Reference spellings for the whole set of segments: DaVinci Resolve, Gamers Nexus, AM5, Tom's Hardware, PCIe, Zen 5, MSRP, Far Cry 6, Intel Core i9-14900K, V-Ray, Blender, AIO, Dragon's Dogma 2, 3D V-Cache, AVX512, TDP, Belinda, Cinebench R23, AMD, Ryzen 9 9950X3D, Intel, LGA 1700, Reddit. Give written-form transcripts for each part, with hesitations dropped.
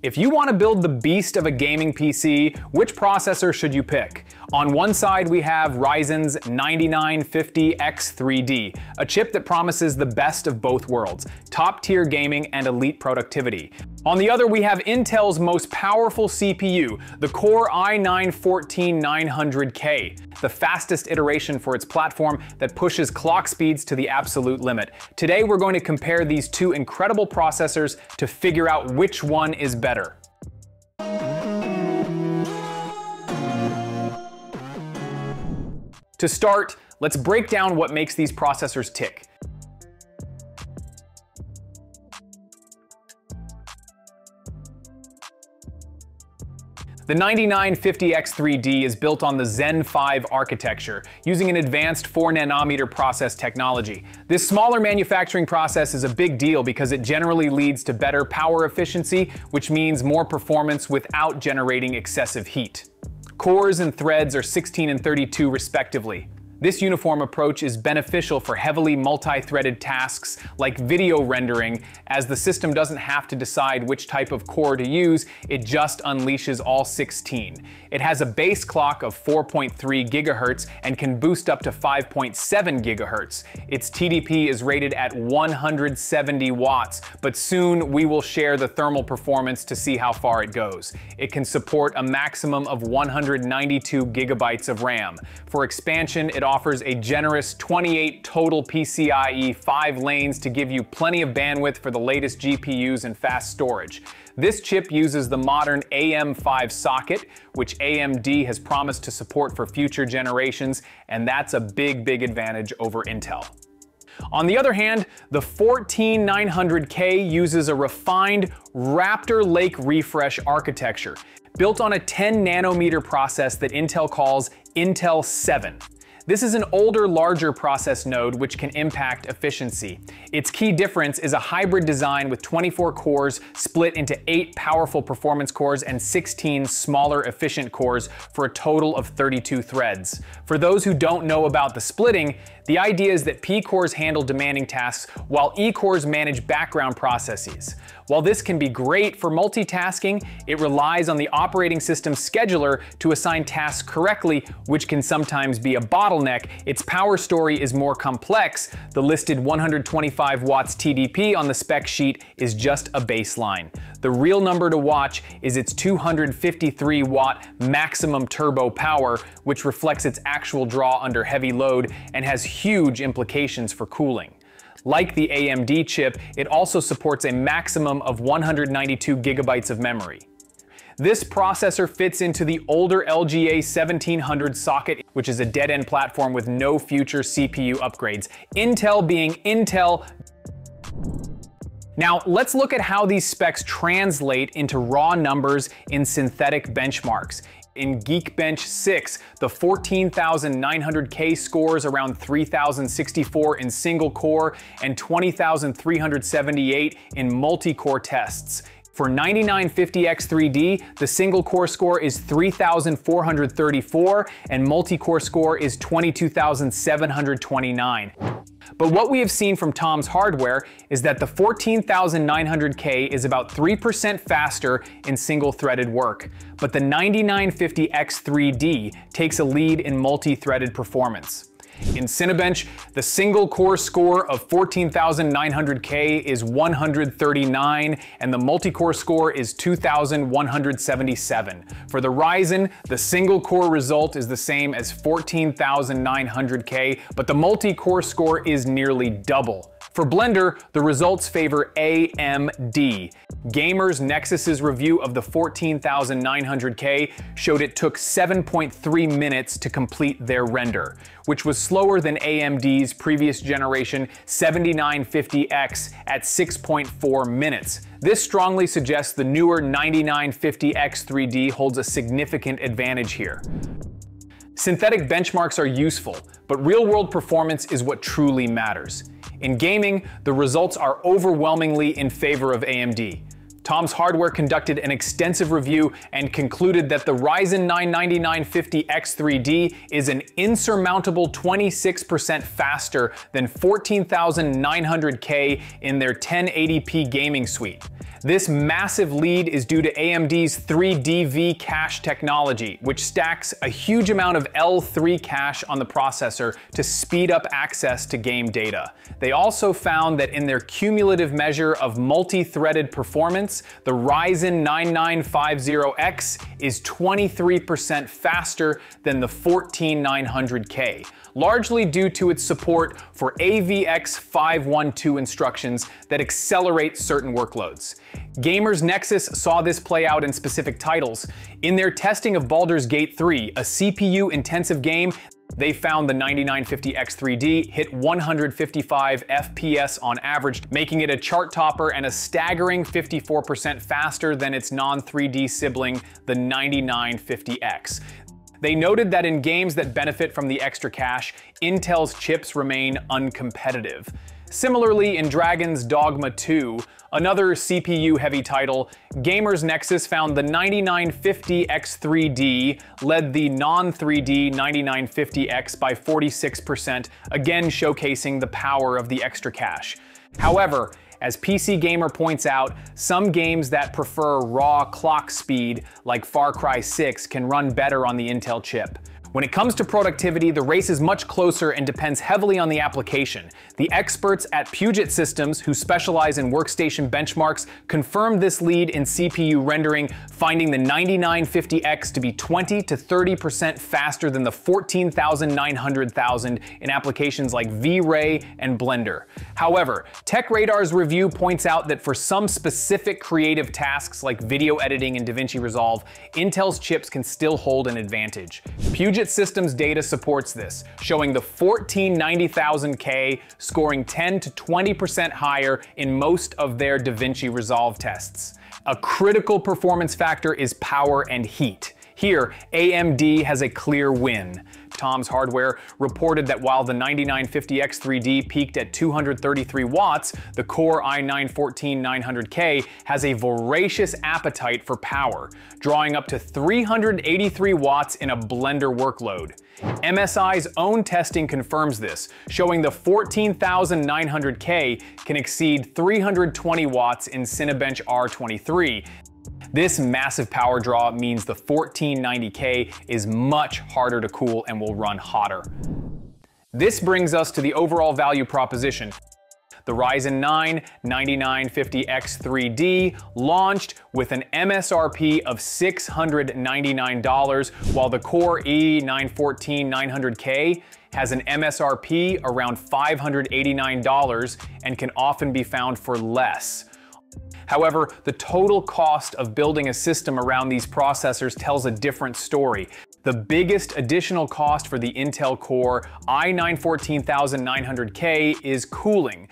If you want to build the beast of a gaming PC, which processor should you pick? On one side, we have Ryzen's 9950X3D, a chip that promises the best of both worlds, top-tier gaming and elite productivity. On the other, we have Intel's most powerful CPU, the Core i9-14900K, the fastest iteration for its platform that pushes clock speeds to the absolute limit. Today, we're going to compare these two incredible processors to figure out which one is better. To start, let's break down what makes these processors tick. The 9950X3D is built on the Zen 5 architecture, using an advanced 4nm process technology. This smaller manufacturing process is a big deal because it generally leads to better power efficiency, which means more performance without generating excessive heat. Cores and threads are 16 and 32 respectively. This uniform approach is beneficial for heavily multi-threaded tasks like video rendering, as the system doesn't have to decide which type of core to use, it just unleashes all 16. It has a base clock of 4.3 gigahertz and can boost up to 5.7 gigahertz. Its TDP is rated at 170 watts, but soon we will share the thermal performance to see how far it goes. It can support a maximum of 192 gigabytes of RAM. For expansion, it offers a generous 28 total PCIe 5 lanes to give you plenty of bandwidth for the latest GPUs and fast storage. This chip uses the modern AM5 socket, which AMD has promised to support for future generations, and that's a big advantage over Intel. On the other hand, the 14900K uses a refined Raptor Lake refresh architecture, built on a 10nm process that Intel calls Intel 7. This is an older, larger process node which can impact efficiency. Its key difference is a hybrid design with 24 cores split into 8 powerful performance cores and 16 smaller efficient cores for a total of 32 threads. For those who don't know about the splitting, the idea is that P cores handle demanding tasks while E cores manage background processes. While this can be great for multitasking, it relies on the operating system scheduler to assign tasks correctly, which can sometimes be a bottleneck. Its power story is more complex. The listed 125 watts TDP on the spec sheet is just a baseline. The real number to watch is its 253 watt maximum turbo power, which reflects its actual draw under heavy load and has huge implications for cooling. Like the AMD chip, it also supports a maximum of 192 gigabytes of memory. This processor fits into the older LGA 1700 socket, which is a dead-end platform with no future CPU upgrades. Intel being Intel. Now, let's look at how these specs translate into raw numbers in synthetic benchmarks. In Geekbench 6, the 14,900K scores around 3,064 in single core and 20,378 in multi-core tests. For 9950X3D, the single core score is 3,434 and multi-core score is 22,729. But what we have seen from Tom's Hardware is that the 14,900K is about 3% faster in single-threaded work, but the 9950X3D takes a lead in multi-threaded performance. In Cinebench, the single-core score of 14,900K is 139, and the multi-core score is 2,177. For the Ryzen, the single-core result is the same as 14,900K, but the multi-core score is nearly double. For Blender, the results favor AMD. Gamers Nexus's review of the 14,900K showed it took 7.3 minutes to complete their render, which was slower than AMD's previous generation 7950X at 6.4 minutes. This strongly suggests the newer 9950X3D holds a significant advantage here. Synthetic benchmarks are useful, but real-world performance is what truly matters. In gaming, the results are overwhelmingly in favor of AMD. Tom's Hardware conducted an extensive review and concluded that the Ryzen 9 9950X3D is an insurmountable 26% faster than 14900K in their 1080p gaming suite. This massive lead is due to AMD's 3D V-Cache technology, which stacks a huge amount of L3 cache on the processor to speed up access to game data. They also found that in their cumulative measure of multi-threaded performance, the Ryzen 9950X is 23% faster than the 14900K, largely due to its support for AVX512 instructions that accelerate certain workloads. Gamers Nexus saw this play out in specific titles. In their testing of Baldur's Gate 3, a CPU-intensive game, they found the 9950X3D hit 155 FPS on average, making it a chart topper and a staggering 54% faster than its non-3D sibling, the 9950X. They noted that in games that benefit from the extra cache, Intel's chips remain uncompetitive. Similarly, in Dragon's Dogma 2, another CPU-heavy title, Gamers Nexus found the 9950X3D led the non-3D 9950X by 46%, again showcasing the power of the extra cache. However, as PC Gamer points out, some games that prefer raw clock speed, like Far Cry 6, can run better on the Intel chip. When it comes to productivity, the race is much closer and depends heavily on the application. The experts at Puget Systems, who specialize in workstation benchmarks, confirmed this lead in CPU rendering, finding the 9950X to be 20 to 30% faster than the 14900 in applications like V-Ray and Blender. However, TechRadar's review points out that for some specific creative tasks like video editing in DaVinci Resolve, Intel's chips can still hold an advantage. Puget Systems data supports this, showing the 14900K scoring 10 to 20% higher in most of their DaVinci Resolve tests. A critical performance factor is power and heat. Here, AMD has a clear win. Tom's Hardware reported that while the 9950X3D peaked at 233 watts, the Core i9-14900K has a voracious appetite for power, drawing up to 383 watts in a Blender workload. MSI's own testing confirms this, showing the 14900K can exceed 320 watts in Cinebench R23. This massive power draw means the 1490K is much harder to cool and will run hotter. This brings us to the overall value proposition. The Ryzen 9 9950X3D launched with an MSRP of $699, while the Core i9-14900K has an MSRP around $589 and can often be found for less. However, the total cost of building a system around these processors tells a different story. The biggest additional cost for the Intel Core i9-14900K is cooling.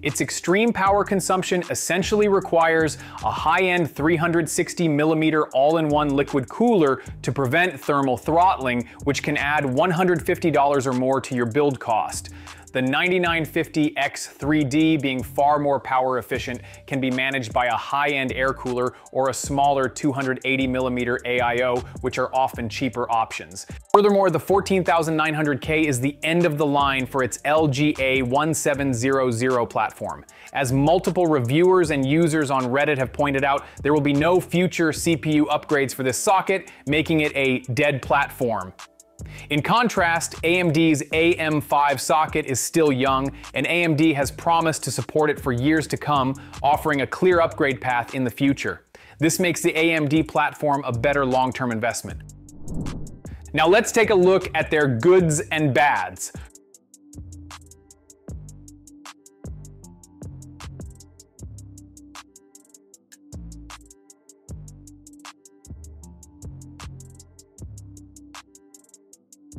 Its extreme power consumption essentially requires a high-end 360mm all-in-one liquid cooler to prevent thermal throttling, which can add $150 or more to your build cost. The 9950X3D, being far more power efficient, can be managed by a high-end air cooler or a smaller 280mm AIO, which are often cheaper options. Furthermore, the 14900K is the end of the line for its LGA 1700 platform. As multiple reviewers and users on Reddit have pointed out, there will be no future CPU upgrades for this socket, making it a dead platform. In contrast, AMD's AM5 socket is still young, and AMD has promised to support it for years to come, offering a clear upgrade path in the future. This makes the AMD platform a better long-term investment. Now let's take a look at their goods and bads.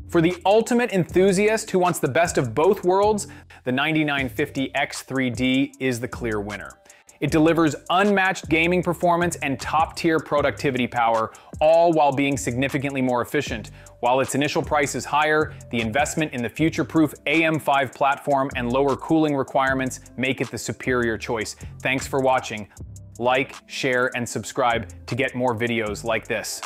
For the ultimate enthusiast who wants the best of both worlds, the 9950X3D is the clear winner. It delivers unmatched gaming performance and top-tier productivity power, all while being significantly more efficient. While its initial price is higher, the investment in the future-proof AM5 platform and lower cooling requirements make it the superior choice. Thanks for watching. like, share, and subscribe to get more videos like this.